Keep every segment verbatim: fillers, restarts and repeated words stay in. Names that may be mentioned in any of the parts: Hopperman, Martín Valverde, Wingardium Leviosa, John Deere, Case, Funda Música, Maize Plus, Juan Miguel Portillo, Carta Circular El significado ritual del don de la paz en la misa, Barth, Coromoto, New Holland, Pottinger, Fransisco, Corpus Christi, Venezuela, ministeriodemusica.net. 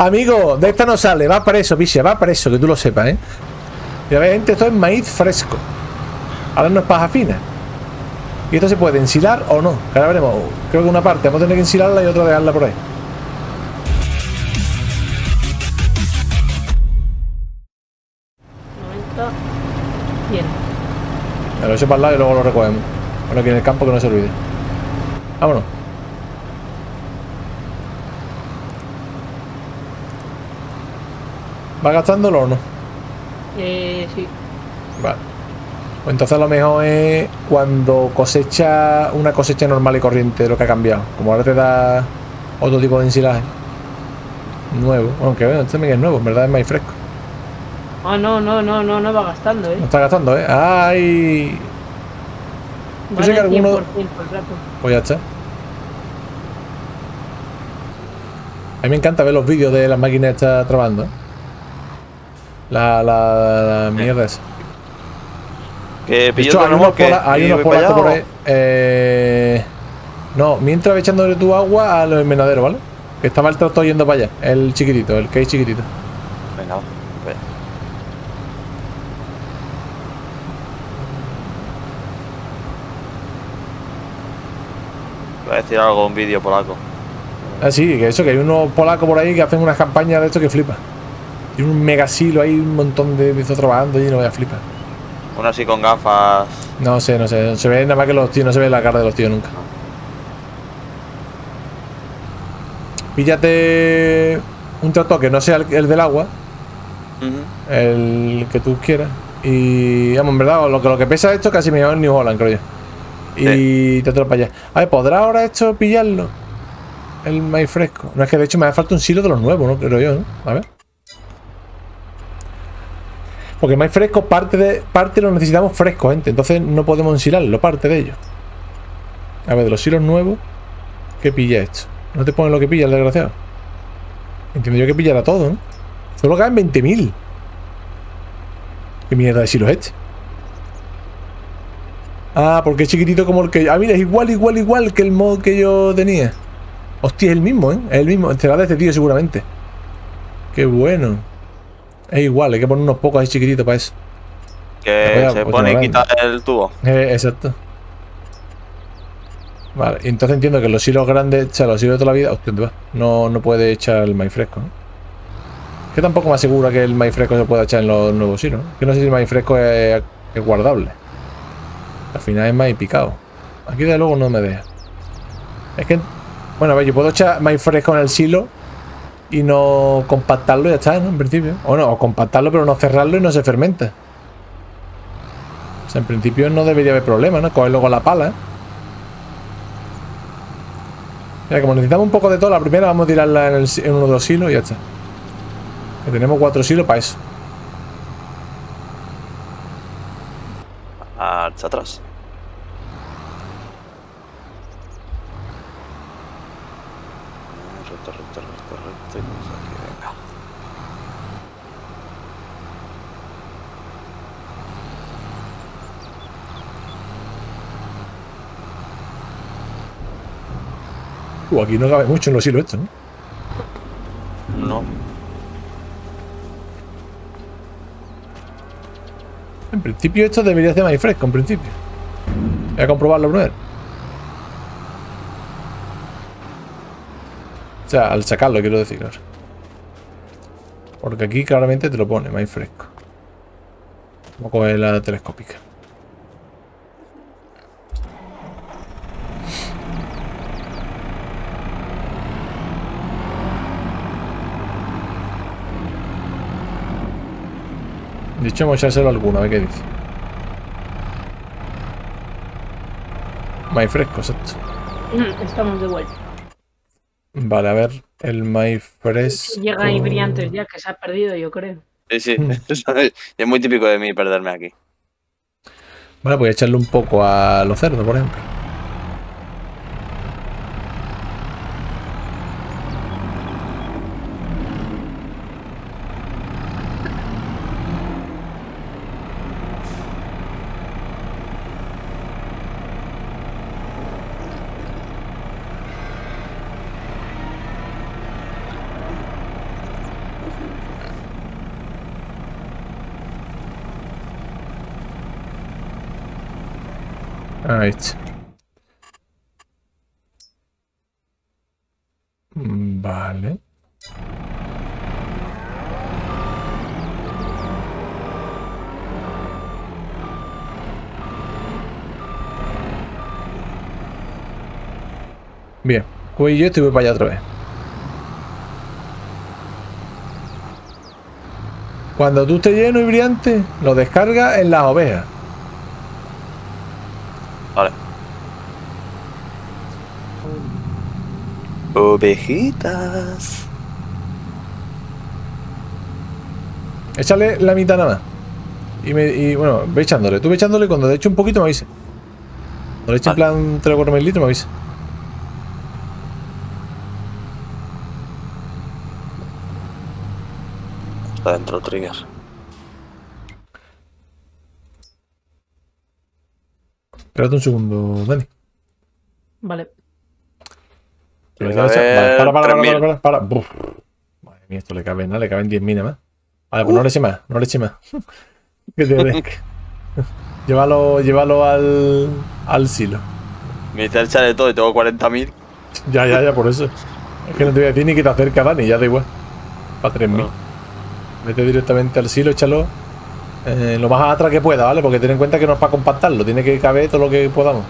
Amigo, de esta no sale. Va para eso, picha, va para eso, que tú lo sepas, ¿eh? Y obviamente esto es maíz fresco. Ahora no es paja fina. Y esto se puede ensilar o no. Ahora veremos. Creo que una parte vamos a tener que ensilarla y otra dejarla por ahí. Bien. Lo echo para el lado y luego lo recogemos. Bueno, aquí en el campo que no se olvide. Vámonos. ¿Va gastándolo o no? Eh, sí. Vale. Pues entonces a lo mejor es cuando cosecha una cosecha normal y corriente lo que ha cambiado. Como ahora te da otro tipo de ensilaje. Nuevo. Aunque bueno, este también es nuevo, en verdad es maíz fresco. Ah, oh, no, no, no, no, no va gastando, eh. No está gastando, eh. ¡Ay! Vale, yo sé que alguno... Pues ya está. A mí me encanta ver los vídeos de las máquinas estas trabajando, ¿eh? La, la, la mierda esa. Que pillo hecho, hay unos pola, hay unos polacos por ahí. Eh, no, mientras ve echándole tu agua al envenadero, ¿vale? Que estaba el tractor yendo para allá. El chiquitito, el Case chiquitito. Venga, pues. Voy a decir algo, un vídeo polaco. Ah, sí, que eso, que hay unos polacos por ahí que hacen unas campañas de esto que flipa. Tiene un mega silo ahí, un montón de bichos trabajando y no voy a flipar. Uno así con gafas. No sé, no sé. Se ve nada más que los tíos, no se ve la cara de los tíos nunca. Píllate un tractor que no sea el, el del agua. Uh-huh. El que tú quieras. Y vamos, en verdad, lo que, lo que pesa esto casi me llama el New Holland, creo yo. Sí. Y te para allá. A ver, ¿podrá ahora esto pillarlo? El maíz fresco. No, es que de hecho me hace falta un silo de los nuevos, ¿no? Creo yo, ¿no? A ver. Porque el maíz fresco, parte de parte lo necesitamos fresco, gente. Entonces no podemos ensilarlo, parte de ello. A ver, de los silos nuevos, ¿qué pilla esto? No te ponen lo que pilla, el desgraciado. Entiendo yo que pillará todo, ¿no? Solo caen veinte mil. ¿Qué mierda de silos es este? Ah, porque es chiquitito como el que... Ah, mira, es igual, igual, igual que el mod que yo tenía. Hostia, es el mismo, ¿eh? Es el mismo. Será de este tío seguramente. Qué bueno. Es igual, hay que poner unos pocos ahí chiquititos para eso. Que se pone y quita el tubo. Eh, exacto. Vale, entonces entiendo que los silos grandes, o sea, los silos de toda la vida, hostia, no, no puede echar el maíz fresco, ¿no? Que tampoco me asegura que el maíz fresco se pueda echar en los nuevos silos, ¿no? Que no sé si el maíz fresco es, es guardable. Al final es maíz picado. Aquí de luego no me deja. Es que, bueno, a ver, yo puedo echar maíz fresco en el silo y no compactarlo y ya está, ¿no? En principio. O no, o compactarlo pero no cerrarlo y no se fermenta. O sea, en principio no debería haber problema, ¿no? Cogerlo con la pala, ¿eh? Mira, como necesitamos un poco de todo, la primera vamos a tirarla en, el, en uno de los silos y ya está. Que tenemos cuatro silos para eso. Hacia atrás. Uh, aquí no cabe mucho en los hilos estos, ¿no? No. En principio esto debería ser maíz fresco, en principio. Voy a comprobarlo primero. O sea, al sacarlo quiero decir, claro. Porque aquí claramente te lo pone, maíz fresco. Vamos a coger la telescópica. De hecho, vamos a echárselo alguna, a ver qué dice. Maíz fresco, exacto. Estamos de vuelta. Vale, a ver, el maíz fresco. Llega ahí brillantes ya, que se ha perdido, yo creo. Sí, sí. Es muy típico de mí perderme aquí. Vale, voy a echarle un poco a los cerdos, por ejemplo. Right. Vale. Bien, pues yo te voy para allá otra vez. Cuando tú estés lleno y brillante, lo descargas en las ovejas. Vale. Ovejitas. Échale la mitad nada más. Y, me, y bueno, ve echándole. Tú ve echándole, cuando le eche un poquito me avise. Cuando le eche vale. En plan tres o cuatro mililitros me avise. Está dentro el trigger. Espérate un segundo, Dani. Vale. Vale, para, para, para, para, para, para. Uf. Madre mía, esto le cabe, ¿no? Le caben diez mil más. Vale, pues uh. no le eche más, no le eche más. Que te de... llévalo, llévalo al, al silo. Me hice el chaletón y tengo cuarenta mil. Ya, ya, ya, por eso. Es que no te voy a decir ni que te acerca, Dani, ya da igual. Para tres mil. No. Vete directamente al silo, échalo eh, lo más atrás que pueda, ¿vale? Porque ten en cuenta que no es para compactarlo, tiene que caber todo lo que podamos.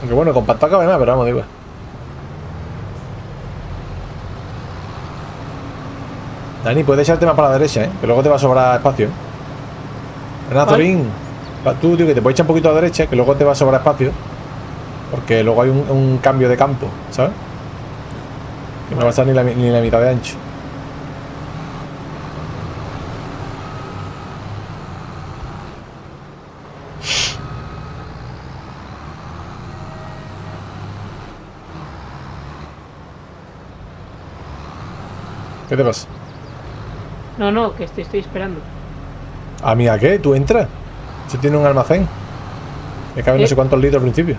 Aunque bueno, compactar cabe más, pero vamos, digo. Dani, puedes echarte más para la derecha, ¿eh? Que luego te va a sobrar espacio. Renazorín, ¿vale? Tú, tío, que te puedes echar un poquito a la derecha, que luego te va a sobrar espacio. Porque luego hay un, un cambio de campo, ¿sabes? Que no va a estar ni la, ni la mitad de ancho. ¿Qué te pasa? No, no, que estoy, estoy esperando. ¿A mí a qué? ¿Tú entras? Si tiene un almacén. Me cabe ¿Eh? no sé cuántos litros al principio.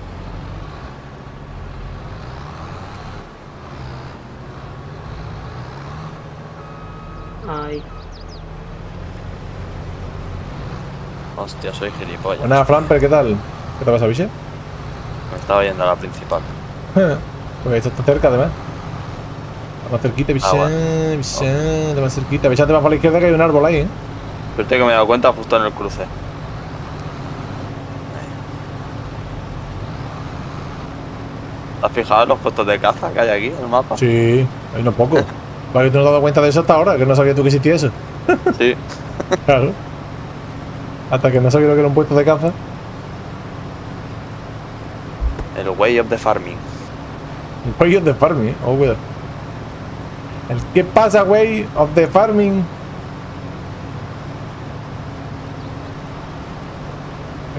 Ay. Hostia, soy gilipollas. Buenas, Flamper, ¿qué tal? ¿Qué te pasa, Biche? Me estaba yendo a la principal. Porque esto está cerca, además. Más cerquita, Vicente, ah, bueno. Vicente, okay. Más cerquita. Vicente, más para la izquierda que hay un árbol ahí, ¿eh? Pero que me he dado cuenta justo en el cruce. ¿Te has fijado en los puestos de caza que hay aquí en el mapa? Sí, hay unos pocos. Vale, tú no te has dado cuenta de eso hasta ahora, que no sabías tú que existía eso. Sí. Claro. Hasta que no sabía lo que era un puesto de caza. El way of the farming. El way of the farming, oh, cuidado. El que pasa, way of the farming.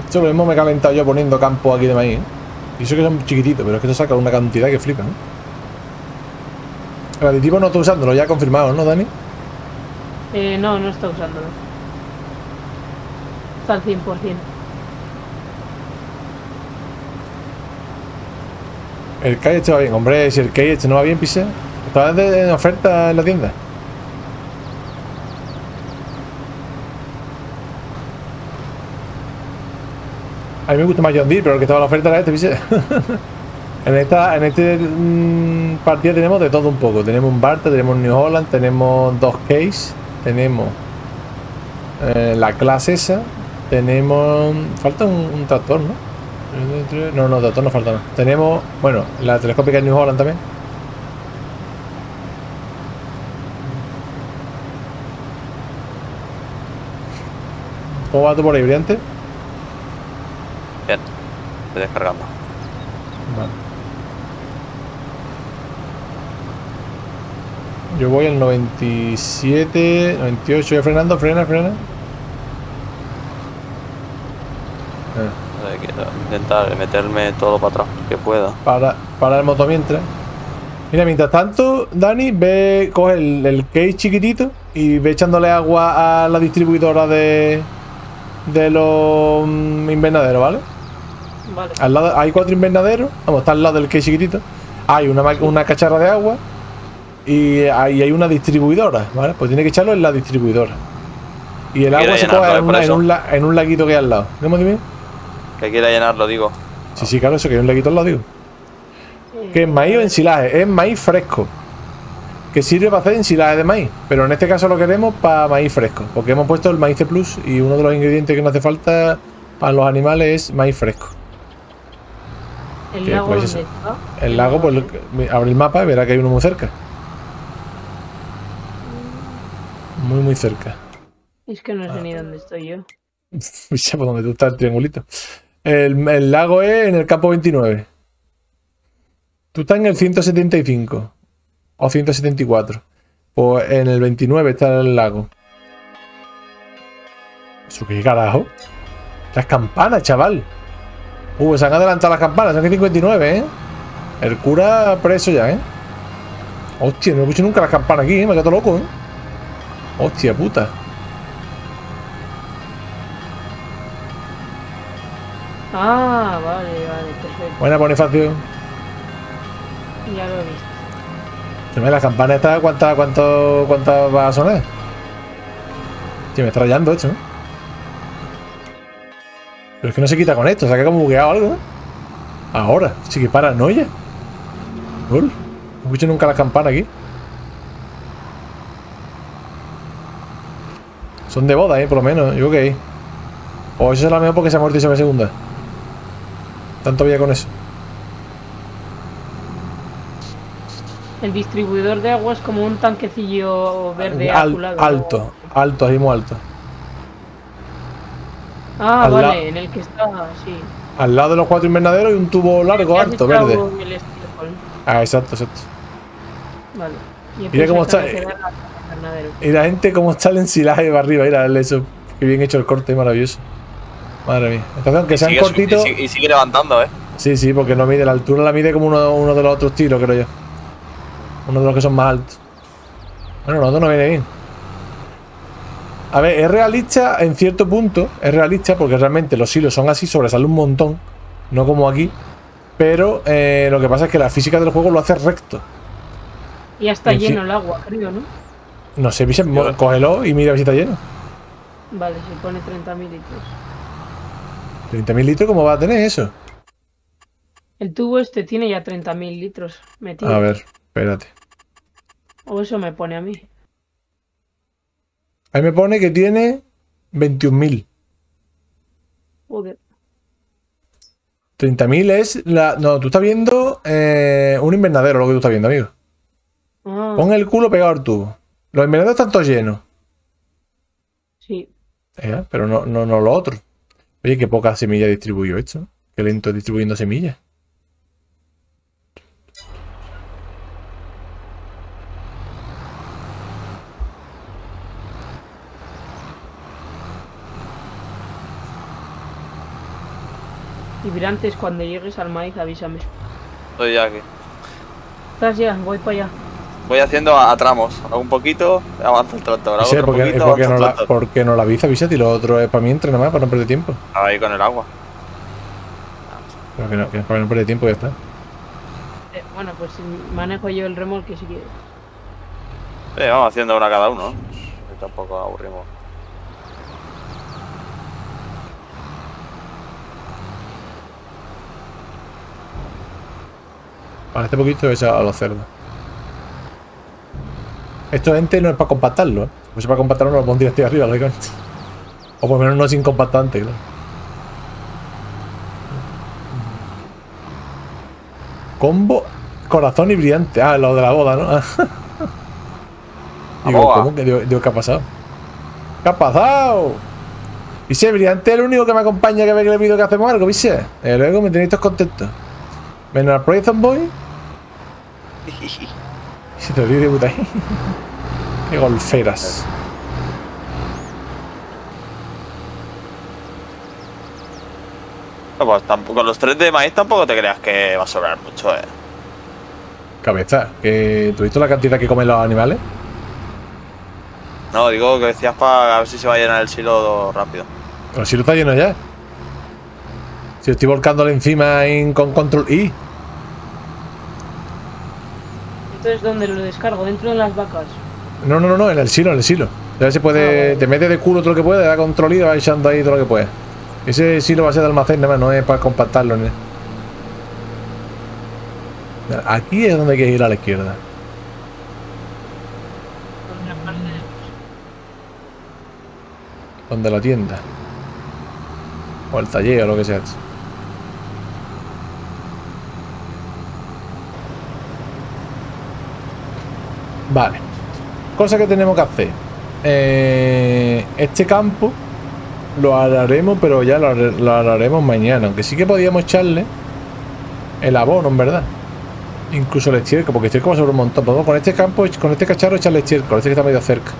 Esto lo mismo me he calentado yo poniendo campo aquí de maíz. Y eso que son chiquititos, pero es que esto saca una cantidad que flipa, ¿eh? El aditivo no está usándolo, ya confirmado, ¿no, Dani? Eh, no, no está usándolo. Está al cien por cien. El Case este va bien, hombre, si el Case este no va bien, pise. ¿Estaba en oferta en la tienda? A mí me gusta más John Deere, pero el que estaba en la oferta era este, ¿viste? en esta en este mmm, partida tenemos de todo un poco. Tenemos un Barth, tenemos un New Holland, tenemos dos Case, tenemos eh, la clase esa, tenemos... Falta un, un tractor, ¿no? No, no, tractor no falta nada. Tenemos, bueno, la telescópica New Holland también. ¿Cómo va tú por ahí, brillante? Bien, estoy descargando. Vale. Yo voy al noventa y siete, noventa y ocho, voy frenando, frena, frena. Ah. Hay que intentar meterme todo para atrás que pueda. Para, para el moto mientras. Mira, mientras tanto, Dani, ve, coge el, el Case chiquitito y ve echándole agua a la distribuidora de... de los invernaderos, ¿vale? Vale. Al lado, hay cuatro invernaderos. Vamos, está al lado del que chiquitito. Hay una, una cacharra de agua. Y hay, hay una distribuidora, ¿vale? Pues tiene que echarlo en la distribuidora. Y el agua se coge en, en, en un laguito que hay al lado. ¿Cómo dime? Que quiera llenarlo, digo. Sí, sí, claro, eso que yo le quito el lado. Que es maíz o ensilaje, es maíz fresco. Que sirve para hacer ensilaje de maíz. Pero en este caso lo queremos para maíz fresco. Porque hemos puesto el Maize Plus y uno de los ingredientes que nos hace falta para los animales es maíz fresco. ¿El que, lago pues, donde está? El, el lago, pues abre el mapa y verá que hay uno muy cerca. Muy, muy cerca. Es que no sé ah. ni dónde estoy yo. Ya, por donde tú estás, el triangulito. El, el lago es en el campo veintinueve. Tú estás en el ciento setenta y cinco o ciento setenta y cuatro. Pues en el veintinueve está el lago. ¿Eso qué carajo? Las campanas, chaval. Uh, se han adelantado las campanas. Son cincuenta y nueve, ¿eh? El cura preso ya, ¿eh? Hostia, no escucho nunca las campanas aquí, ¿eh? Me he quedado loco, ¿eh? Hostia puta. Ah, vale, vale, perfecto. Buena, Bonifacio. Ya lo he visto. La campana está, ¿cuánta, cuánto, cuánta va a sonar? Tío, me está rayando esto, ¿no? Pero es que no se quita con esto, o sea que como bugueado algo, ¿no? Ahora, sí que paranoia. Uf, no escucho nunca la campana aquí. Son de boda, ¿eh? Por lo menos, yo creo que o eso es la mejor porque se ha muerto y se ve segunda. Tanto había con eso. El distribuidor de agua es como un tanquecillo verde Al, aculado. Alto, alto, ahí muy alto. Ah, al vale, en el que está, sí. Al lado de los cuatro invernaderos hay un tubo largo, alto, verde. El ah, exacto, exacto. Vale. Y mira cómo está. Eh, y la gente cómo está el ensilaje para arriba, mira, eso. Qué bien hecho el corte, maravilloso. Madre mía. Entonces, aunque sean cortitos. Y, y sigue levantando, ¿eh? Sí, sí, porque no mide la altura, la mide como uno, uno de los otros tiros, creo yo. Uno de los que son más altos. Bueno, nosotros no viene bien. A ver, es realista en cierto punto. Es realista porque realmente los hilos son así. Sobresale un montón. No como aquí. Pero eh, lo que pasa es que la física del juego lo hace recto. Y está en lleno el agua, creo, ¿no? No sé, Vicente, cógelo y mira si está lleno. Vale, se pone treinta mil litros. ¿treinta mil litros cómo va a tener eso? El tubo este tiene ya treinta mil litros metido. A ver, espérate. O eso me pone a mí. Ahí me pone que tiene veintiún mil. Joder. treinta mil es la... No, tú estás viendo eh, un invernadero, lo que tú estás viendo, amigo. Ah. Pon el culo pegado al tubo. Los invernaderos están todos llenos. Sí. Eh, pero no, no, no lo otro. Oye, qué poca semilla distribuyó esto. Qué lento distribuyendo semillas. Y Virantes, cuando llegues al maíz, avísame. Estoy ya aquí. Estás ya, voy para allá. Voy haciendo a, a tramos. Hago un poquito, avanzo el tractor. Sí, porque, poquito, porque, avanzo no el tractor. La, porque no la avisa, avisa, y lo otro es para mí, entre nada más, para no perder tiempo. Ahí con el agua. Pero que no, que para no perder tiempo ya está. Eh, bueno, pues manejo yo el remolque si quieres. Eh, vamos haciendo una cada uno. Y tampoco aburrimos. Para este poquito es a los cerdos. Esto, gente, no es para compactarlo, ¿eh? Pues si para compactarlo no lo pondría hasta arriba, lógicamente. O por lo menos no sin compactante, claro. Combo, corazón y brillante. Ah, lo de la boda, ¿no? Digo, boda. ¿Cómo? Digo, digo, ¿qué ha pasado? ¿Qué ha pasado? Y si brillante es el único que me acompaña que ve que le pido que hacemos algo, ¿viste? Eh, luego me tenéis todos contentos. Menos al Proyecton Boy. Se te olvide de puta. Qué golferas. No, pues tampoco, los tres de maíz tampoco te creas que va a sobrar mucho, eh. Cabeza, que ¿tú has visto la cantidad que comen los animales? No, digo que decías para ver si se va a llenar el silo rápido. Pero el silo está lleno ya. Si estoy volcándole encima en, con control I. Entonces, ¿dónde lo descargo? ¿Dentro de las vacas? No, no, no, no, en el silo, en el silo. Ya se puede, ah, te mete de culo todo lo que puede, da control I y va echando ahí todo lo que puede. Ese sí lo va a ser de almacén, nada más, no es para compactarlo, ¿no? Aquí es donde hay que ir a la izquierda. Donde la tienda. O el taller o lo que sea. Vale. Cosa que tenemos que hacer. Eh, este campo lo haremos, pero ya lo, lo haremos mañana. Aunque sí que podíamos echarle el abono, en verdad. Incluso el estiércol, porque el estiércol va sobre un montón. Podemos con este campo, con este cacharro, echarle estiércol. Este que está medio cerca.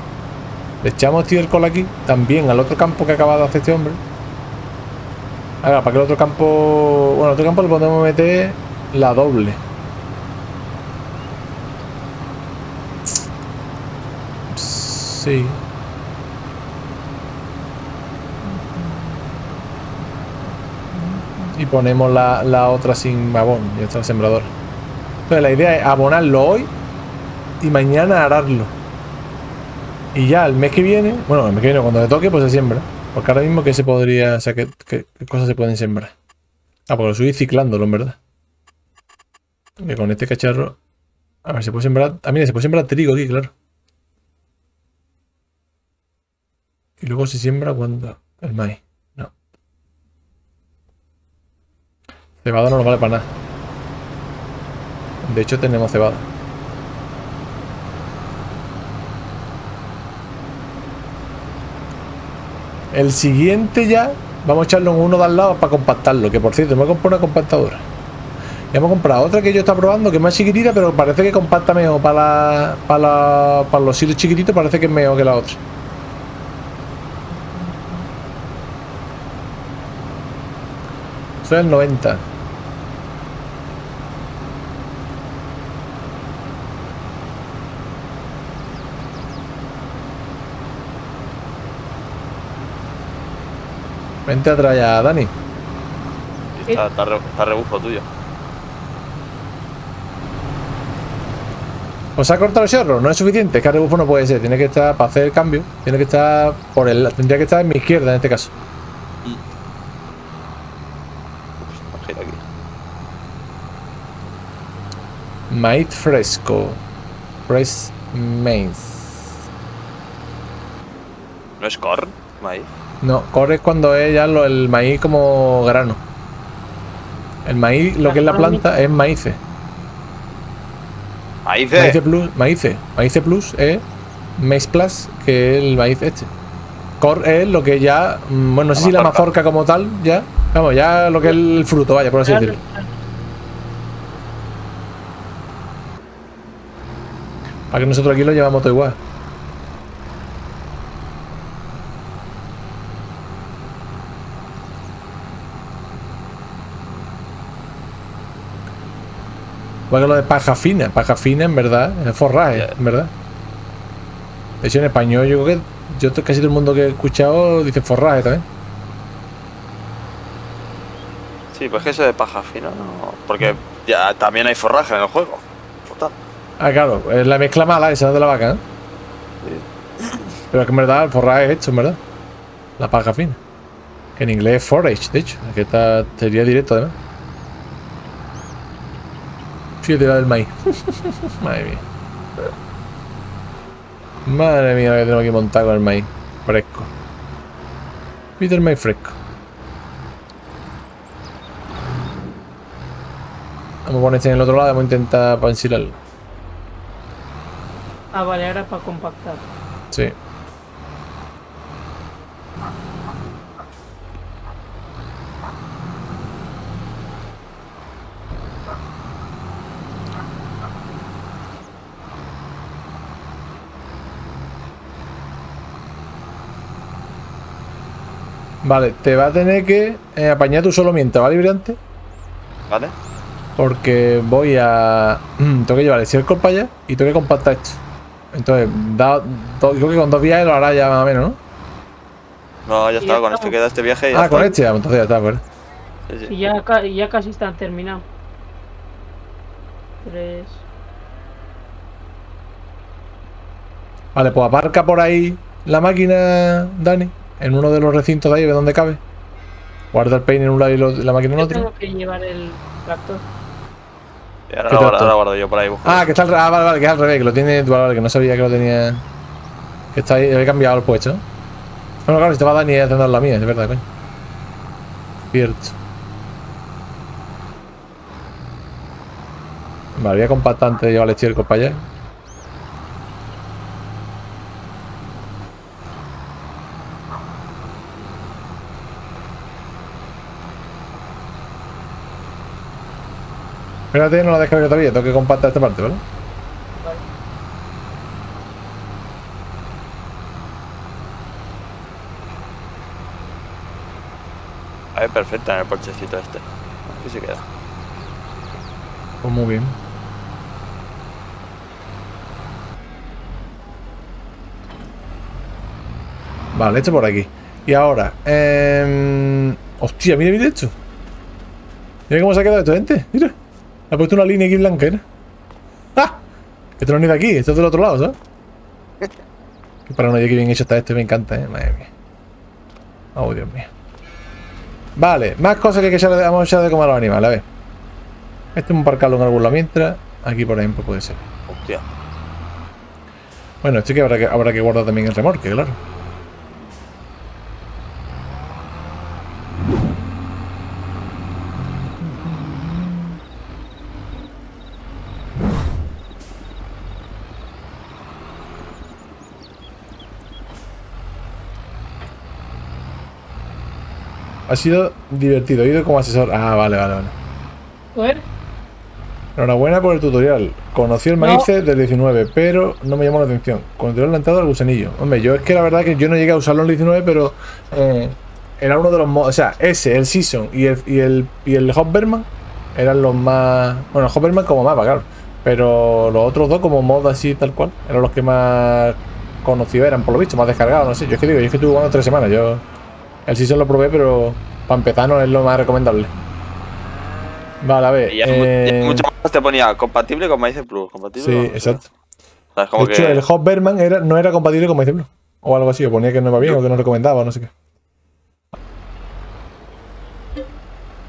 Le echamos estiércol aquí. También al otro campo que acaba de hacer este hombre. Ahora, para que el otro campo... Bueno, el otro campo le podemos meter la doble. Sí. Y ponemos la, la otra sin abono. Ya está el sembrador. Entonces la idea es abonarlo hoy y mañana ararlo. Y ya el mes que viene... Bueno, el mes que viene cuando le toque pues se siembra. Porque ahora mismo que se podría... O sea, ¿qué, qué, qué cosas se pueden sembrar? Ah, porque lo subí ciclándolo, en verdad. Que con este cacharro... A ver, se puede sembrar... Ah, mira, se puede sembrar trigo aquí, claro. Y luego se siembra cuando el maíz. No. Cebada no nos vale para nada. De hecho tenemos cebada. El siguiente ya vamos a echarlo en uno de al lado para compactarlo. Que por cierto, me voy a comprar una compactadora. Ya me he comprado otra que yo estaba probando, que es más chiquitita, pero parece que compacta mejor para, la, para, la, para los hilos chiquititos. Parece que es mejor que la otra. Eso es el noventa. Vente atrás ya, Dani. Está, está, re, está rebufo tuyo. ¿Os ha cortado el chorro? No es suficiente, es que el rebufo no puede ser. Tiene que estar, para hacer el cambio, tiene que estar por el... Tendría que estar en mi izquierda en este caso. Maíz fresco. Fresh maize. ¿No es corn? ¿Maíz? No, corn es cuando es ya lo, el maíz como grano. El maíz, lo que es la planta, es maíz. ¿Maíz? Maize Plus. Maíz. Maize Plus es Maize Plus, que es el maíz este. Corn es lo que ya... Bueno, no sé si la mazorca como tal, ya. Vamos, ya lo que es el fruto, vaya, por así decirlo. Para que nosotros aquí lo llevamos todo igual. Igual que lo de paja fina. Paja fina, en verdad, es forraje, en verdad. De hecho, en español, yo creo que yo casi todo el mundo que he escuchado dice forraje también. Sí, pues que eso de paja fina, no. Porque ya también hay forraje en el juego. Ah, claro, es la mezcla mala esa de la vaca, ¿eh? Sí. Pero es que en verdad el forraje es esto, en verdad. La paja fina. Que en inglés es forage, de hecho. Que esta sería directo, además. Fíjate la del maíz. Madre mía. Madre mía lo que tengo aquí montado con el maíz fresco. Fíjate el maíz fresco. Vamos a poner este en el otro lado, vamos a intentar ensilarlo. Ah, vale, ahora para compactar. Sí. Vale, te va a tener que eh, apañar tú solo mientras, ¿vale, Brillante? Vale. Porque voy a... tengo que llevar el circo para allá y tengo que compactar esto. Entonces, da, do, creo que con dos viajes lo hará ya más o menos, ¿no? No, ya está, con esto queda este viaje y ya. Ah, está. Con este, entonces ya está, pues. Sí, sí. Y ya, ya casi están terminados. Tres. Vale, pues aparca por ahí la máquina, Dani, en uno de los recintos de ahí, ve dónde cabe. Guarda el peine en un lado y lo, la máquina en otro. Tengo que llevar el tractor. Y ahora, lo guardo, ahora lo guardo yo por ahí. Busco. Ah, que está al revés. Ah, vale, vale, que es al revés, que lo tiene tu valor, que no sabía que lo tenía. Que está ahí, he cambiado el puesto. Bueno, claro, si te va a dar ni a tener la mía, es verdad, coño. Cierto. Vale, voy a compactar antes de llevar el estiércol para allá. Espérate, no la descargué todavía, tengo que compactar esta parte, ¿vale? Vale. A ver, perfecta en el porchecito este. Aquí se queda. Pues muy bien. Vale, esto por aquí. Y ahora, eh... hostia, mira, mira esto. Mira cómo se ha quedado esto, gente. Mira. Ha puesto una línea aquí blanca, ¿eh? ¡Ah! Esto no es ni de aquí, esto es del otro lado, ¿sabes? Qué paranoia que bien hecho está esto, me encanta, ¿eh? Madre mía. Oh, Dios mío. Vale, más cosas que, que ya le vamos a echar de comer a los animales, a ver. Este es un parcalo en algún lado mientras. Aquí, por ejemplo, puede ser. Hostia. Bueno, esto que habrá que, habrá que guardar también el remolque, claro. Ha sido divertido, he ido como asesor. Ah, vale, vale, vale. ¿Bueno? Enhorabuena por el tutorial. Conocí el maíz no. del diecinueve, pero no me llamó la atención. Continué el lanzado al gusanillo. Hombre, yo es que la verdad que yo no llegué a usarlo en el diecinueve, pero eh, era uno de los modos. O sea, ese, el Season y el, y el, y el Hopperman eran los más. Bueno, el Hopperman como mapa, claro. Pero los otros dos, como mod así, tal cual, eran los que más conocidos eran, por lo visto, más descargados. No sé, yo es que digo, yo es que estuve jugando tres semanas. Yo. El Season lo probé, pero para empezar no es lo más recomendable. Vale, a ver. Y eh... mucho más te ponía compatible con Maize Plus. Compatible sí, con... exacto. O sea, como de que... hecho, el Hopperman era, no era compatible con Maize Plus. O algo así, o ponía que no iba bien o que no recomendaba, no sé qué.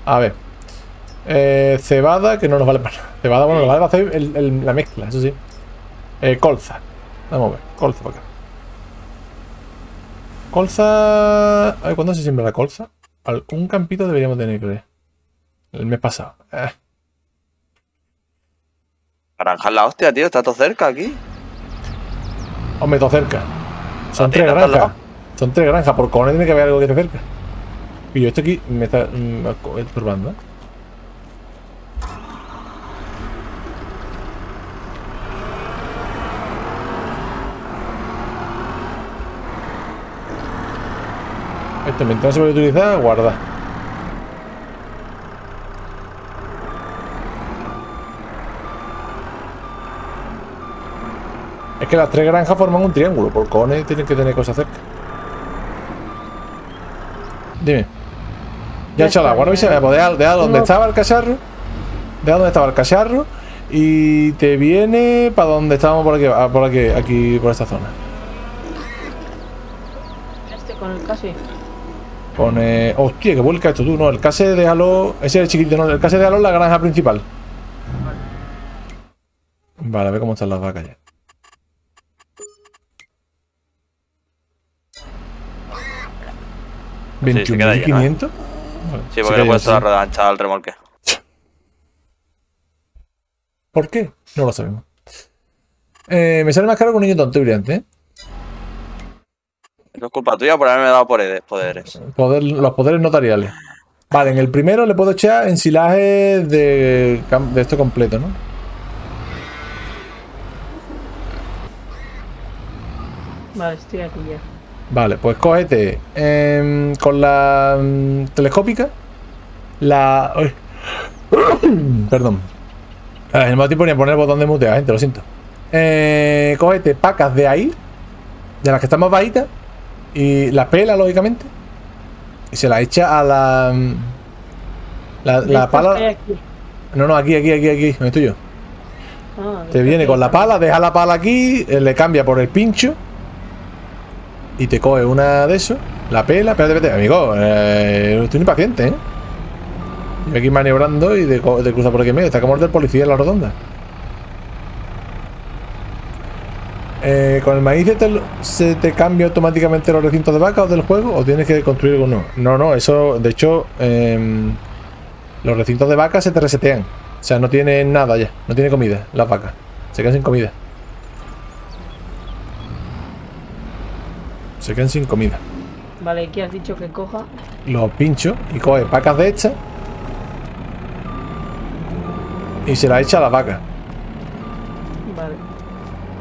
A ver. Eh, cebada, que no nos vale para nada. Cebada, bueno, nos vale para hacer el, el, la mezcla, eso sí. Eh, colza. Vamos a ver, colza para acá. Colza... A ver, ¿cuándo se siembra la colza? Un campito deberíamos tener, creo. El mes pasado. Eh. Naranjas la hostia, tío. Está todo cerca aquí. Hombre, todo cerca. Son tres granjas. Son tres granjas. Por cojones tiene que haber algo que esté cerca. Y yo esto aquí me está turbando. ¿Eh? Esto mientras se puede utilizar, guarda. Es que las tres granjas forman un triángulo, por cojones tienen que tener cosas cerca. Dime. Ya he hecho la guarda, de a donde estaba el cacharro. De a donde estaba el cacharro. Y te viene para donde estábamos por aquí, por aquí, aquí por esta zona. Este con el casi. Pone... Hostia, que vuelca esto tú, no, el case de Halo... Ese es el chiquito, no, el case de Halo es la granja principal. Vale, a ver cómo están las vacas ya. ¿veintiuno mil quinientos? Sí, vale, sí, porque le he puesto la redancha al remolque. ¿Por qué? No lo sabemos. Eh, me sale más caro que un niño tonto y brillante, ¿eh? No es culpa tuya por haberme dado poderes. Poder, los poderes notariales. Vale, en el primero le puedo echar ensilaje de, de esto completo, ¿no? Vale, estoy aquí ya. Vale, pues cógete eh, con la um, telescópica. La... Perdón. A ver, no me da tiempo ni a poner el botón de mutear, gente, lo siento. Eh, cógete pacas de ahí, de las que están más bajitas. Y las pela, lógicamente. Y se la echa a la... La, la pala... No, no, aquí, aquí, aquí, aquí. ¿Dónde estoy yo? Ah, te viene con la pala, deja la pala aquí, le cambia por el pincho. Y te coge una de eso. La pela, espérate, espérate. Amigo, eh, estoy impaciente, ¿eh? Yo aquí maniobrando y de, de cruzar por aquí en medio. Está como el policía en la rotonda. Eh, ¿Con el maíz se te, se te cambia automáticamente los recintos de vacas del juego o tienes que construir uno? No, no, eso... De hecho, eh, los recintos de vacas se te resetean. O sea, no tienen nada ya. No tiene comida las vacas. Se quedan sin comida. Se quedan sin comida. Vale, aquí has dicho que coja. Los pincho y coge vacas de estas y se las echa a las vacas. Vale.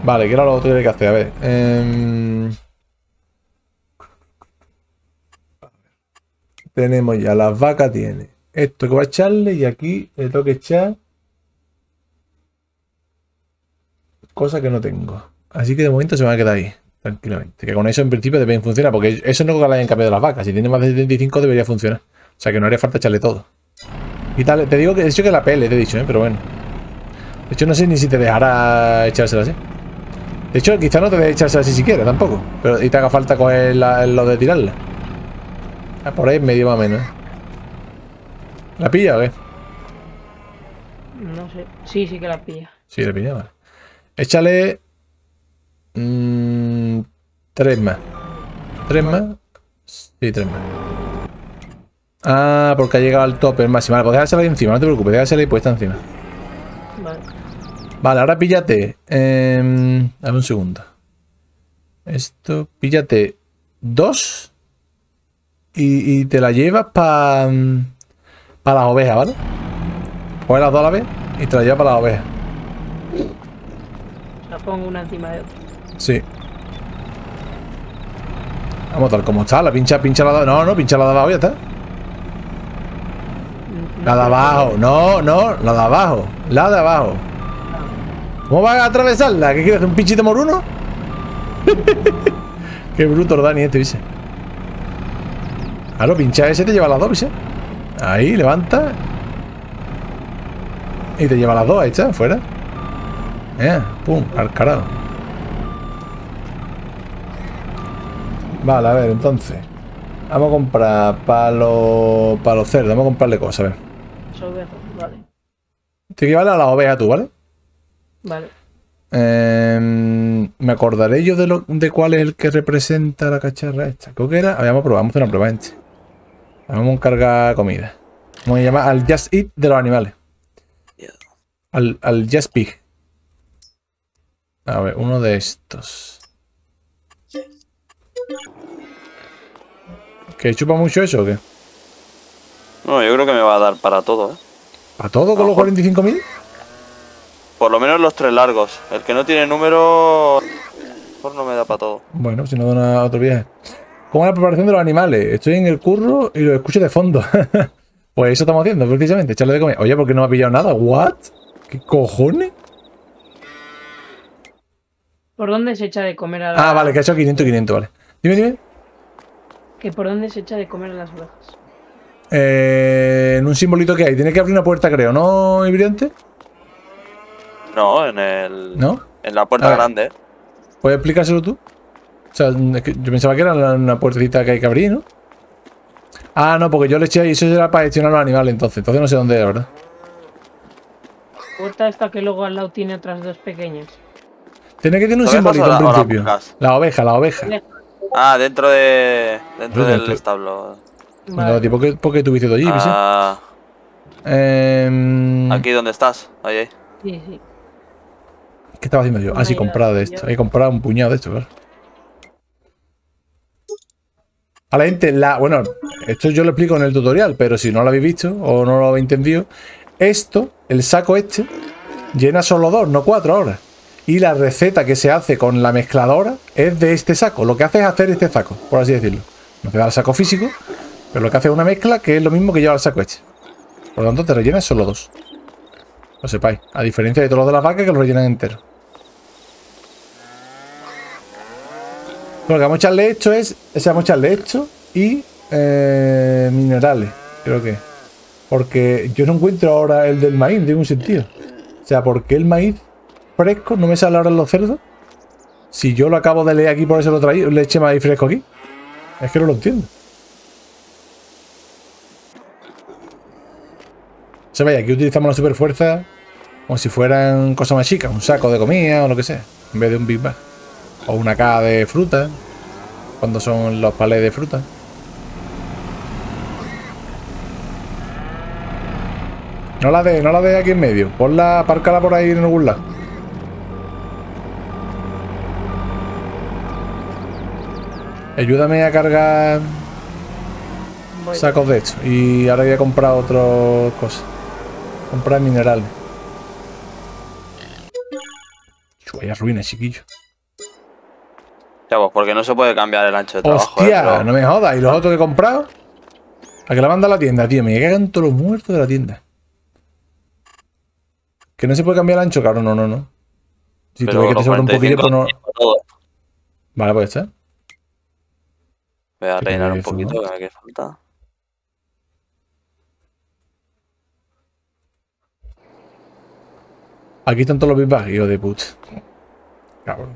Vale, que era lo otro que hay que hacer. A ver. Eh... Tenemos ya las vacas, tiene esto que va a echarle y aquí le tengo que echar cosa que no tengo. Así que de momento se me va a quedar ahí. Tranquilamente, que con eso en principio debería funcionar, porque eso no es lo que le hayan cambiado las vacas. Si tiene más de setenta y cinco debería funcionar, o sea que no haría falta echarle todo. Y tal, te digo que he dicho que la pele, te he dicho, ¿eh? Pero bueno, de hecho no sé ni si te dejará echársela así. De hecho quizá no te deje echársela así siquiera tampoco, pero y te haga falta coger la, lo de tirarla. Ah, por ahí medio más o menos, ¿eh? ¿La pilla o qué? No sé, sí, sí que la pilla. Sí, la pilla, vale. Échale... Mm, tres más. ¿Tres más? Sí, tres más. Ah, porque ha llegado al tope, el máximo. Vale, pues déjasela ahí encima, no te preocupes, déjasela ahí puesta encima. Vale. Vale, ahora píllate. Eh, dame un segundo. Esto, píllate dos. Y, y te la llevas para para las ovejas, ¿vale? Coge las dos a la vez y te la llevas para las ovejas. La pongo una encima de otra. Sí. Vamos tal como está, la pincha, pincha la de abajo. No, no, pincha la de abajo, ya está. La de abajo, no, no, la de abajo. La de abajo. ¿Cómo va a atravesarla? ¿Qué quieres? ¿Un pinchito moruno? Qué bruto el Dani este, dice. Claro, pincha ese, te lleva las dos, dice. Ahí, levanta. Y te lleva las dos, ahí está, fuera. Eh, pum, al carajo. Vale, a ver, entonces vamos a comprar para los para los cerdos, vamos a comprarle cosas, a ver. Ovejas, vale. Te llevas a las ovejas tú, ¿vale? Vale. Eh, me acordaré yo de, lo, de cuál es el que representa la cacharra esta. Creo que era... A ver, vamos a probar, vamos a hacer una prueba, gente. Vamos a encargar comida. Vamos a llamar al Just Eat de los animales. Al, al Just Pig. A ver, uno de estos. ¿Que chupa mucho eso o qué? No, yo creo que me va a dar para todo, ¿eh? ¿Para todo con los cuarenta y cinco mil? Por lo menos los tres largos. El que no tiene número... Por no me da para todo. Bueno, si no da una, otro viaje. ¿Cómo es la preparación de los animales? Estoy en el curro y lo escucho de fondo. Pues eso estamos haciendo, precisamente. Echarle de comer. Oye, ¿por qué no me ha pillado nada? ¿What? ¿Qué cojones? ¿Por dónde se echa de comer a las ovejas? Ah, vale, que ha hecho quinientos, quinientos, vale. Dime, dime. ¿Que por dónde se echa de comer a las ovejas? Eh, en un simbolito que hay. Tiene que abrir una puerta, creo, ¿no, brillante? No, en el... ¿No? En la puerta grande. ¿Puedes explicárselo tú? O sea, es que yo pensaba que era una puertecita que hay que abrir, ¿no? Ah, no, porque yo le eché ahí. Eso era para gestionar los animales, entonces. Entonces no sé dónde es, ¿verdad? La puerta esta que luego al lado tiene otras dos pequeñas. Tiene que tener un simbolito en principio. La oveja, la oveja. Ah, dentro de. Dentro del dentro? establo. Vale. No, ¿por qué, por qué tuviste allí? Ah. Eh, Aquí donde estás. Ahí, ahí. Sí, sí. ¿Qué estaba haciendo yo? Ah, sí, comprado de esto. He comprado un puñado de esto, claro. A la gente, la. Bueno, esto yo lo explico en el tutorial, pero si no lo habéis visto o no lo habéis entendido, esto, el saco este, llena solo dos, no cuatro ahora. Y la receta que se hace con la mezcladora es de este saco. Lo que hace es hacer este saco, por así decirlo. No te da el saco físico, pero lo que hace es una mezcla que es lo mismo que lleva el saco este. Por lo tanto, te rellenas solo dos. Lo sepáis. A diferencia de todos los de las vacas que lo rellenan entero. Lo que vamos a echarle esto es... O sea, vamos a echarle esto y... Eh, minerales, creo que. Porque yo no encuentro ahora el del maíz, no tiene un sentido. O sea, ¿por qué el maíz fresco no me sale ahora en los cerdos? Si yo lo acabo de leer aquí, por eso lo traí, le eché maíz fresco aquí. Es que no lo entiendo. Se vaya, aquí utilizamos la superfuerza como si fueran cosas más chicas, un saco de comida o lo que sea, en vez de un Big Bag. O una caja de fruta, cuando son los palés de fruta. No la de, no la de aquí en medio, ponla, apárcala por ahí en algún lado. Ayúdame a cargar sacos de esto. Y ahora voy a comprar otra cosa. Comprar minerales. Vaya ruina, chiquillo. Ya vos, porque no se puede cambiar el ancho de trabajo. Hostia, pero... no me jodas. ¿Y los otros que he comprado? ¿A que la manda a la tienda, tío? Me cagan todos los muertos de la tienda. Que no se puede cambiar el ancho, cabrón. No, no, no. Si pero tú ves que te sobra un poquillo, pues no... Todo. Vale, pues está. Voy a rellenar un poquito, que me falta. Aquí están todos los Big Bags, hijo de puta. Cabrón.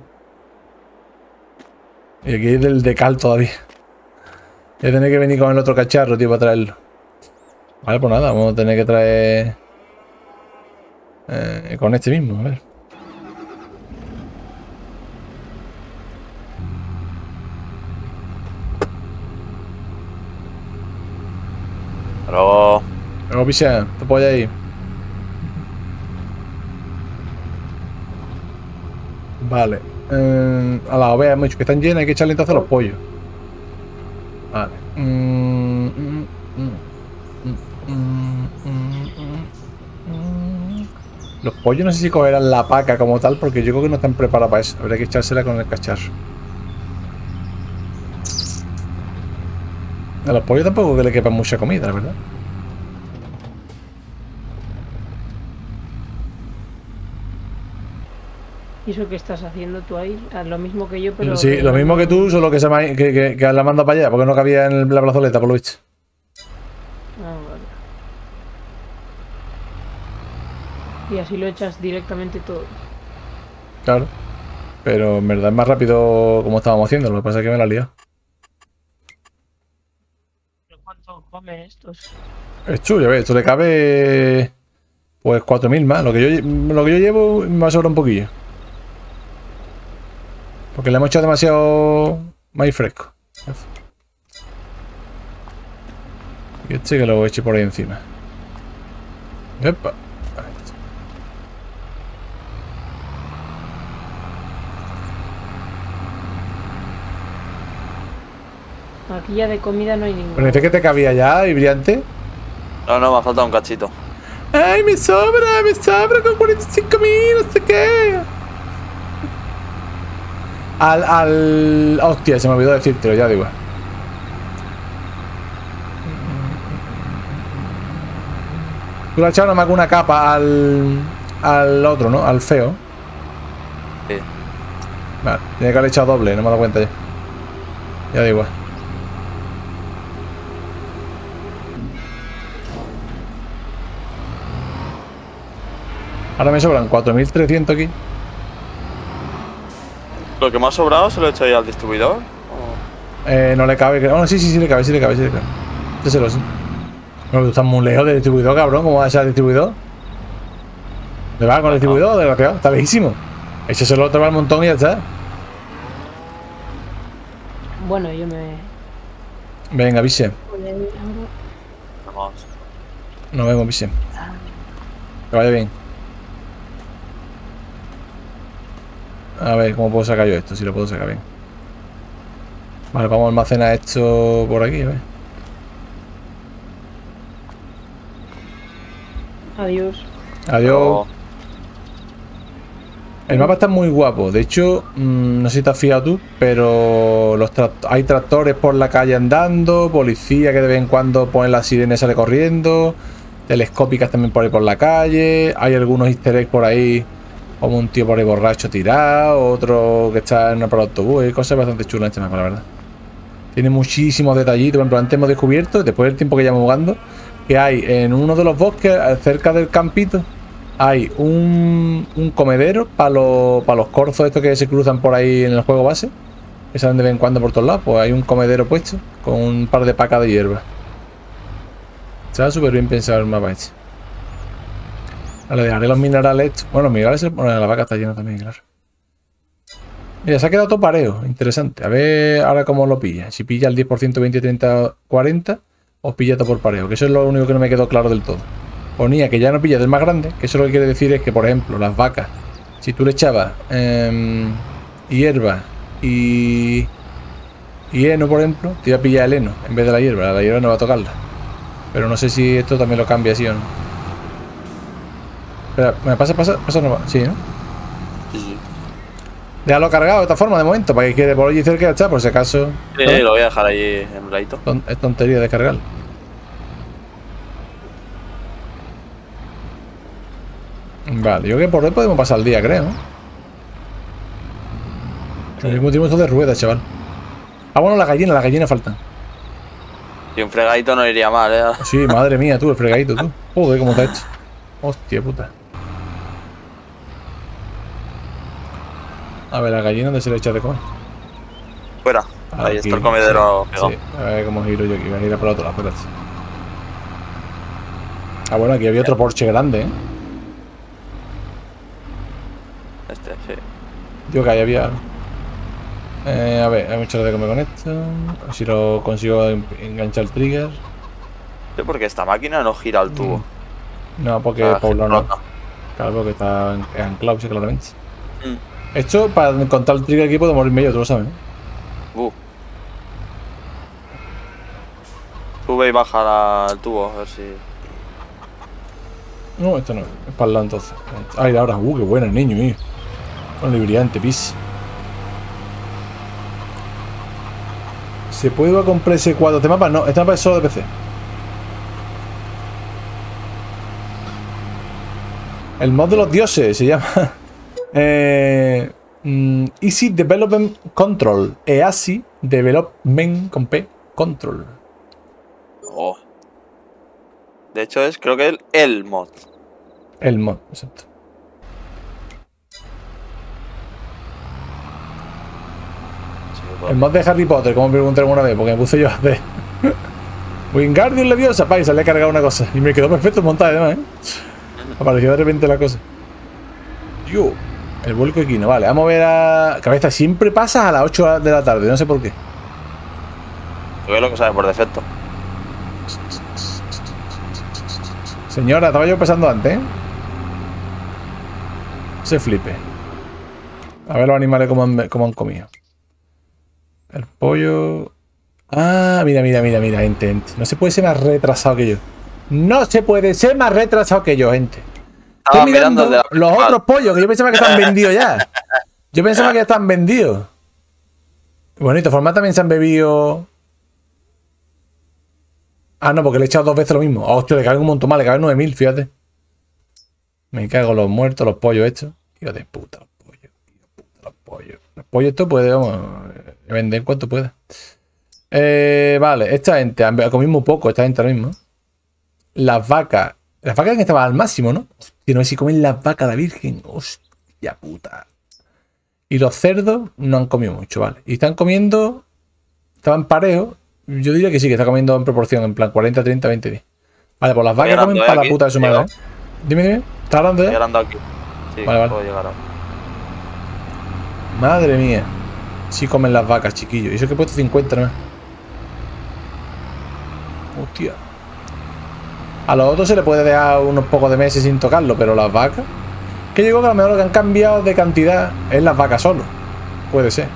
Y aquí hay del decal todavía. Voy a tener que venir con el otro cacharro, tío, para traerlo. Vale, pues nada, vamos a tener que traer... Eh, con este mismo, a ver. Pero... Pero pisa, te apoya ahí. Vale. Eh, a las ovejas hemos dicho que están llenas, hay que echarle entonces los pollos. Vale. Mm, mm, mm, mm, mm, mm. Los pollos no sé si cogerán la paca como tal, porque yo creo que no están preparados para eso. Habría que echársela con el cacharro. A los pollos tampoco que le quepa mucha comida, la verdad. ¿Y eso que estás haciendo tú ahí? Lo mismo que yo, pero... Sí, lo mismo que tú, solo que, se ma... que, que, que la manda para allá, porque no cabía en la plazoleta, por lo visto. Ah, vale. Y así lo echas directamente todo. Claro. Pero en verdad es más rápido como estábamos haciendo, lo que pasa es que me la he liado. Come estos. Es tuyo, a ver, esto le cabe pues cuatro mil más. Lo que, yo, lo que yo llevo me va a sobrar un poquillo. Porque le hemos echado demasiado maíz fresco. Y este que lo eche por ahí encima. Epa. Aquí ya de comida no hay ninguna. ¿Pero dice que te cabía ya y brillante? No, no, me ha faltado un cachito. ¡Ay, me sobra! ¡Me sobra con cuarenta y cinco mil! ¡No sé qué! Al, al... Hostia, se me olvidó decírtelo, ya digo. Tú le has echado nomás con una capa al... Al otro, ¿no? Al feo. Sí. Vale, tiene que haber echado doble, no me he dado cuenta ya. Ya digo. Ahora me sobran cuatro mil trescientos aquí. ¿Lo que me ha sobrado se lo he hecho ahí al distribuidor? ¿O? Eh, no le cabe, creo. Oh, sí, sí, sí le cabe, sí le cabe, sí le cabe. Yo se lo sé. Bueno, tú estás muy lejos del distribuidor, cabrón. ¿Cómo vas a echar al distribuidor? ¿Le vas con el distribuidor? Desgraciado. Está lejísimo. Échaselo otra vez al montón y ya está. Bueno, yo me... Venga, Vicen. Vamos. Nos vemos, Vicen. Que vaya bien. A ver, ¿cómo puedo sacar yo esto? Si lo puedo sacar bien. Vale, vamos a almacenar esto por aquí, a ver. Adiós. Adiós. Oh. El mapa está muy guapo. De hecho, mmm, no sé si te has fijado tú, pero los tra hay tractores por la calle andando, policía que de vez en cuando ponen la sirena y sale corriendo, telescópicas también por ahí por la calle, hay algunos easter eggs por ahí. Como un tío por ahí borracho tirado, otro que está en el autobús, hay cosas bastante chulas en este mapa, la verdad. Tiene muchísimos detallitos, por ejemplo, antes hemos descubierto, después del tiempo que llevamos jugando, que hay en uno de los bosques, cerca del campito, hay un, un comedero para los, para los corzos estos que se cruzan por ahí en el juego base, que salen de vez en cuando por todos lados, pues hay un comedero puesto con un par de pacas de hierba. Está súper bien pensado el mapa este. Vale, llenaré los minerales. Bueno, minerales. Bueno, la vaca está llena también, claro. Mira, se ha quedado todo pareo. Interesante. A ver ahora cómo lo pilla. Si pilla el diez por ciento, veinte, treinta, cuarenta. O pilla todo por pareo. Que eso es lo único que no me quedó claro del todo. Ponía que ya no pilla del más grande. Que eso lo que quiere decir es que, por ejemplo, las vacas. Si tú le echabas eh, hierba y, y heno, por ejemplo, te iba a pillar el heno en vez de la hierba. La hierba no va a tocarla. Pero no sé si esto también lo cambia así o no. Espera, ¿me pasa, pasa? ¿Pasa no? Sí, ¿no? Sí, sí. Déjalo cargado de esta forma de momento, para que quede por allí cerca, está, por si acaso. Sí, ¿no? Lo voy a dejar ahí en un ladito. Es tontería descargarlo. Vale, yo creo que por hoy podemos pasar el día, creo, ¿no? Sí. Tenemos todo de ruedas, chaval. Ah, bueno, las gallinas, las gallinas faltan. Y un fregadito no iría mal, ¿eh? Sí, madre mía, tú, el fregadito, tú. Joder, cómo te has hecho. Hostia puta. A ver, la gallina, ¿dónde se le echa de comer? Fuera. Ahí está el comedero. Sí, sí. A ver cómo giro yo aquí. Voy a girar por otro lado, espérate. Ah, bueno, aquí había otro Porsche grande, ¿eh? Este, sí. Yo que ahí había. Eh, a ver, hay mucho de comer con esto. A ver si lo consigo enganchar el trigger. Sí, porque esta máquina no gira el tubo. No, porque ah, Pablo no. Claro, porque está anclado, sí, claramente. Mm. Esto, para contar el trigger aquí, puedo morirme yo, tú lo sabes, ¿no? Uh. Sube y baja la, el tubo, a ver si. No, esto no, es para el lado entonces. Ay, ahora, uh, qué bueno el niño, mío. Bueno, y brillante, pis. ¿Se puede ir a comprar ese cuadro? ¿Este mapa? No, este mapa es solo de P C. El mod de los dioses se llama eh, um, Easy Development Control. Easy Development con P Control. Oh. De hecho es, creo que el, el mod. El mod, exacto. El mod de Harry Potter, como me pregunté alguna vez, porque me puse yo a hacer Wingardium Leviosa, pa, y se le he cargado una cosa. Y me quedó perfecto montada además, ¿eh? Apareció de repente la cosa. Yo, el vuelco equino. Vale, vamos a ver a... Cabeza, siempre pasas a las ocho de la tarde. No sé por qué. Tú es lo que sabes por defecto. Señora, estaba yo pasando antes, ¿eh? Se flipe. A ver los animales como han, como han comido. El pollo... Ah, mira, mira, mira, mira, gente, gente. No se puede ser más retrasado que yo. No se puede ser más retrasado que yo, gente. Estoy mirando, mirando la... los otros pollos, que yo pensaba que están vendidos ya. Yo pensaba que ya están vendidos. Bueno, y de forma también se han bebido... Ah, no, porque le he echado dos veces lo mismo. Oh, hostia, le cago un montón más, le cago nueve mil, fíjate. Me cago los muertos, los pollos estos. Hijo de puta, los pollos. Hijo de puta, los pollos. Los pollos estos puede, vamos, vender cuanto pueda. Eh, vale, esta gente ha comido muy poco, esta gente ahora mismo. Las vacas. Las vacas que estaban al máximo, ¿no? Si no, si comen las vacas la virgen. Hostia puta. Y los cerdos no han comido mucho, ¿vale? Y están comiendo. Estaban parejos. Yo diría que sí, que está comiendo en proporción, en plan cuarenta, treinta, veinte, diez. Vale, pues las vacas comen para la puta de su madre. Dime, dime. ¿Está hablando ya? Estoy aquí. Sí, vale, vale. Madre mía. Sí comen las vacas, chiquillos. Y eso que he puesto cincuenta, ¿no? Hostia. A los otros se le puede dejar unos pocos de meses sin tocarlo, pero las vacas... Que yo digo que a lo mejor lo que han cambiado de cantidad es las vacas solo. Puede ser.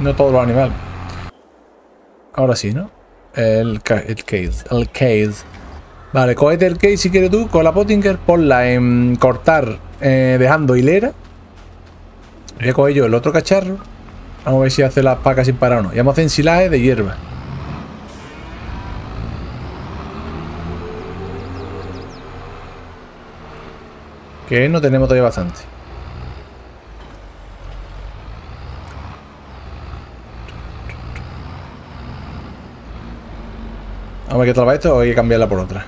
No todos los animales. Ahora sí, ¿no? El, ca el case. El case. Vale, cogete el case si quieres tú. Con la Pottinger, ponla en cortar eh, dejando hilera. Voy a coger yo el otro cacharro. Vamos a ver si hace las pacas sin parar o no. Y vamos a hacer ensilaje de hierba. Que no tenemos todavía bastante. Vamos a ver qué tal va esto o hay que cambiarla por otra.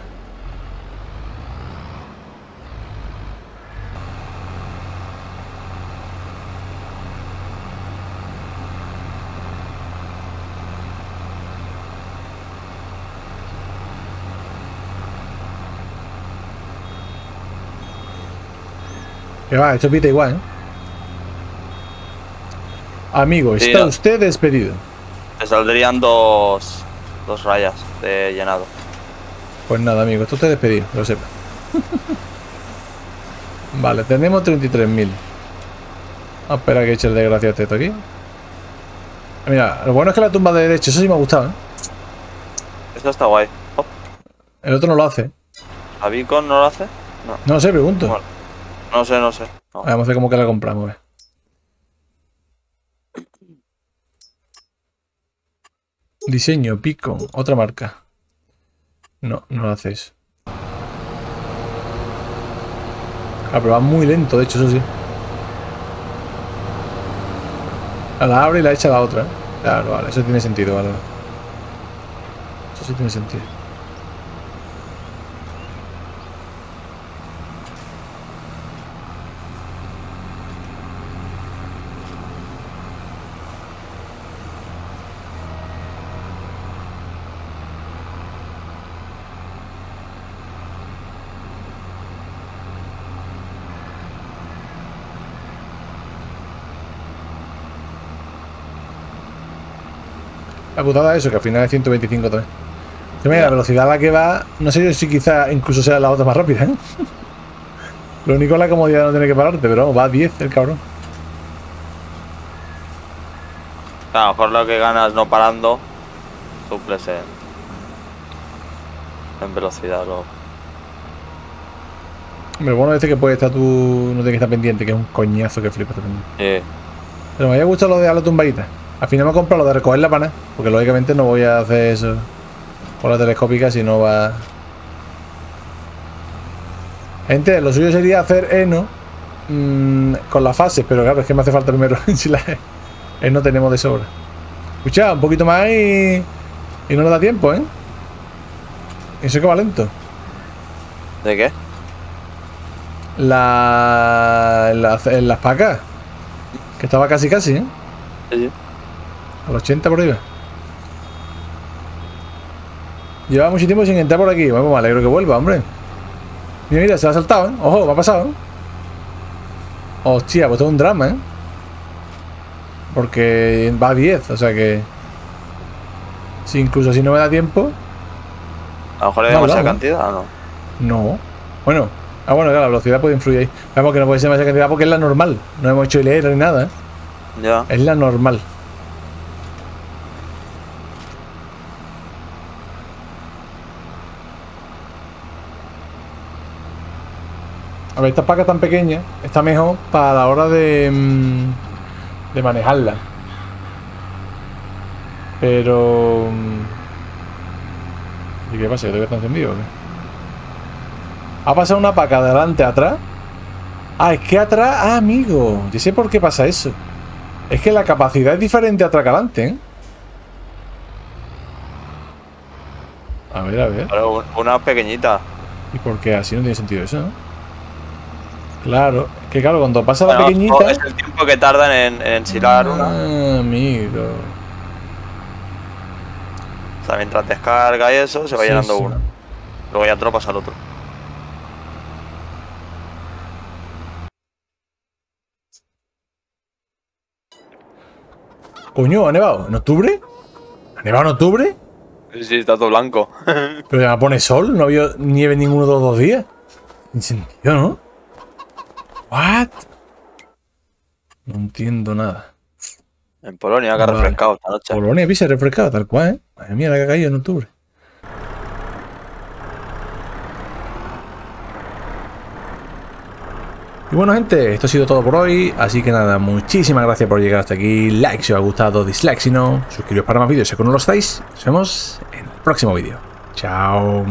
Que va, esto pita igual, ¿eh? Amigo, sí, está no. usted despedido. Te saldrían dos, dos rayas de llenado. Pues nada, amigo, esto te he despedido, que lo sepa. Vale, tenemos treinta y tres mil. Ah, espera que eche el desgraciado esto aquí. Mira, lo bueno es que la tumba de derecha, eso sí me ha gustado, ¿eh? Eso está guay. Oh. El otro no lo hace. ¿A Beacon no lo hace? No, no sé, pregunto. Bueno, no sé, no sé. No. Vamos a hacer como que la compramos, ¿eh? Diseño, Beacon, otra marca. No, no lo hacéis. Ah, pero va muy lento, de hecho, eso sí. La abre y la echa la otra. Claro, vale, eso tiene sentido, vale. Eso sí tiene sentido. La putada eso, que al final es ciento veinticinco también. Mira, la velocidad a la que va, no sé yo si quizá incluso sea la otra más rápida, ¿eh? Lo único es la comodidad de no tener que pararte, pero vamos, va a diez el cabrón. A lo mejor lo que ganas no parando, suples en, en velocidad luego. Pero bueno, este que puede estar tú, no tienes que estar pendiente, que es un coñazo que flipas. Sí. Pero me había gustado lo de a la tumbarita. Al final me he comprado lo de recoger la pana, porque lógicamente no voy a hacer eso con la telescópica si no va... Gente, lo suyo sería hacer eno mmm, con las fases, pero claro, es que me hace falta primero si la eno tenemos de sobra. Escucha, un poquito más y, y no nos da tiempo, ¿eh? Eso es que va lento. ¿De qué? La... la en las pacas, que estaba casi casi, ¿eh? Sí. Al ochenta por arriba. Llevaba mucho tiempo sin entrar por aquí. Bueno, me alegro que vuelva, hombre. Mira, mira, se lo ha saltado, ¿eh? Ojo, me ha pasado, ¿eh? Hostia, pues todo un drama, ¿eh? Porque va a diez, o sea que... Si incluso si no me da tiempo... A lo mejor le no demasiada cantidad, ¿o no? No. Bueno. Ah, bueno, claro, la velocidad puede influir ahí. Vamos que no puede ser demasiada cantidad porque es la normal. No hemos hecho I L R ni nada, ¿eh? Ya. Es la normal. A ver, estas pacas tan pequeñas está mejor para la hora de de manejarlas. Pero... ¿Y qué pasa? ¿Yo todavía está encendido o qué? Ha pasado una paca de adelante a atrás. Ah, es que atrás... Ah, amigo, yo sé por qué pasa eso. Es que la capacidad es diferente a atracalante, ¿eh? A ver, a ver. Pero una pequeñita. ¿Y por qué? Así no tiene sentido eso, ¿no? Claro. Es que claro, cuando pasa bueno, la pequeñita... No, es el tiempo que tardan en, en enchilar ah, una. Amigo. O sea, mientras descarga y eso, se va sí, llenando sí. una. Luego ya tropas al otro. Coño, ¿ha nevado en octubre? ¿Ha nevado en octubre? Sí, sí, está todo blanco. Pero ya pone sol, no había nieve ninguno de los dos días. Sin sentido, ¿no? ¿What? No entiendo nada. En Polonia, que ha refrescado esta noche. Polonia, pisa refrescado, tal cual, ¿eh? Madre mía, la que ha caído en octubre. Y bueno, gente, esto ha sido todo por hoy, así que nada, muchísimas gracias por llegar hasta aquí, like si os ha gustado, dislike si no, suscribiros para más vídeos si aún no lo estáis, nos vemos en el próximo vídeo, chao.